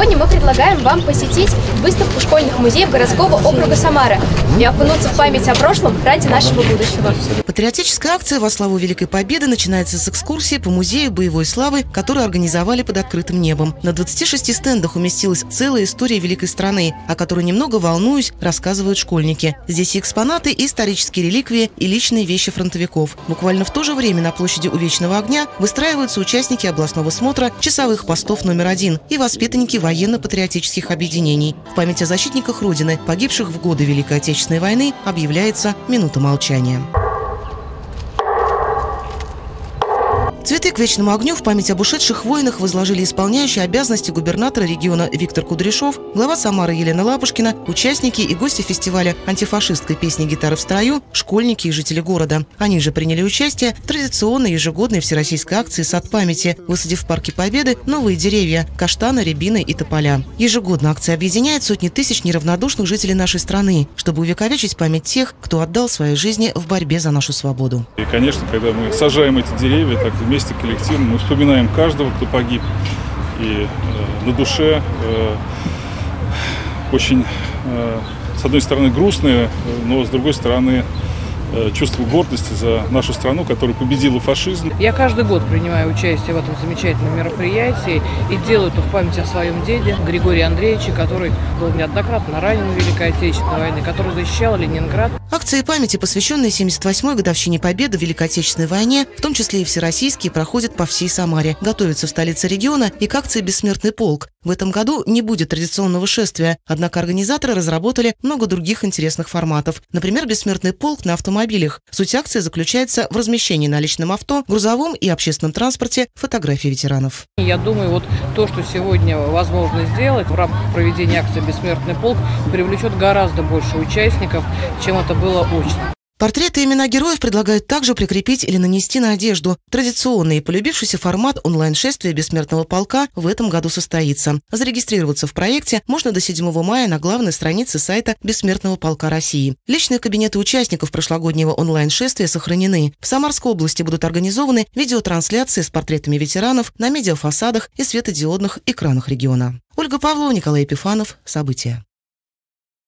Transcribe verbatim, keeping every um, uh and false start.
Сегодня мы предлагаем вам посетить выставку школьных музеев городского округа Самара и окунуться в память о прошлом ради нашего будущего. Патриотическая акция во славу Великой Победы начинается с экскурсии по музею боевой славы, которую организовали под открытым небом. На двадцати шести стендах уместилась целая история великой страны, о которой немного волнуюсь, рассказывают школьники. Здесь и экспонаты, и исторические реликвии, и личные вещи фронтовиков. Буквально в то же время на площади у Вечного огня выстраиваются участники областного смотра часовых постов номер один и воспитанники военно-патриотических объединений. В память о защитниках Родины, погибших в годы Великой Отечественной войны, объявляется минута молчания. Цветы к вечному огню в память об ушедших воинах возложили исполняющие обязанности губернатора региона Виктор Кудряшов, глава Самары Елена Лапушкина, участники и гости фестиваля антифашистской песни «Гитары в строю», школьники и жители города. Они же приняли участие в традиционной ежегодной всероссийской акции «Сад памяти», высадив в Парке Победы новые деревья – каштаны, рябины и тополя. Ежегодно акция объединяет сотни тысяч неравнодушных жителей нашей страны, чтобы увековечить память тех, кто отдал свои жизни в борьбе за нашу свободу. И, конечно, когда мы сажаем эти деревья, так вместе коллективно мы вспоминаем каждого, кто погиб, и э, на душе э, очень, э, с одной стороны, грустное, но с другой стороны, э, чувство гордости за нашу страну, которая победила фашизм. Я каждый год принимаю участие в этом замечательном мероприятии и делаю это в память о своем деде Григории Андреевиче, который был неоднократно ранен в Великой Отечественной войне, который защищал Ленинград. Акции памяти, посвященные семьдесят восьмой годовщине Победы в Великой Отечественной войне, в том числе и всероссийские, проходят по всей Самаре. Готовятся в столице региона и к акции «Бессмертный полк». В этом году не будет традиционного шествия, однако организаторы разработали много других интересных форматов. Например, «Бессмертный полк» на автомобилях. Суть акции заключается в размещении на личном авто, грузовом и общественном транспорте фотографий ветеранов. Я думаю, вот то, что сегодня возможно сделать в рамках проведения акции «Бессмертный полк», привлечет гораздо больше участников, чем это было очень. Портреты и имена героев предлагают также прикрепить или нанести на одежду. Традиционный и полюбившийся формат онлайн-шествия «Бессмертного полка» в этом году состоится. Зарегистрироваться в проекте можно до седьмого мая на главной странице сайта «Бессмертного полка России». Личные кабинеты участников прошлогоднего онлайн-шествия сохранены. В Самарской области будут организованы видеотрансляции с портретами ветеранов на медиафасадах и светодиодных экранах региона. Ольга Павлова, Николай Епифанов. События.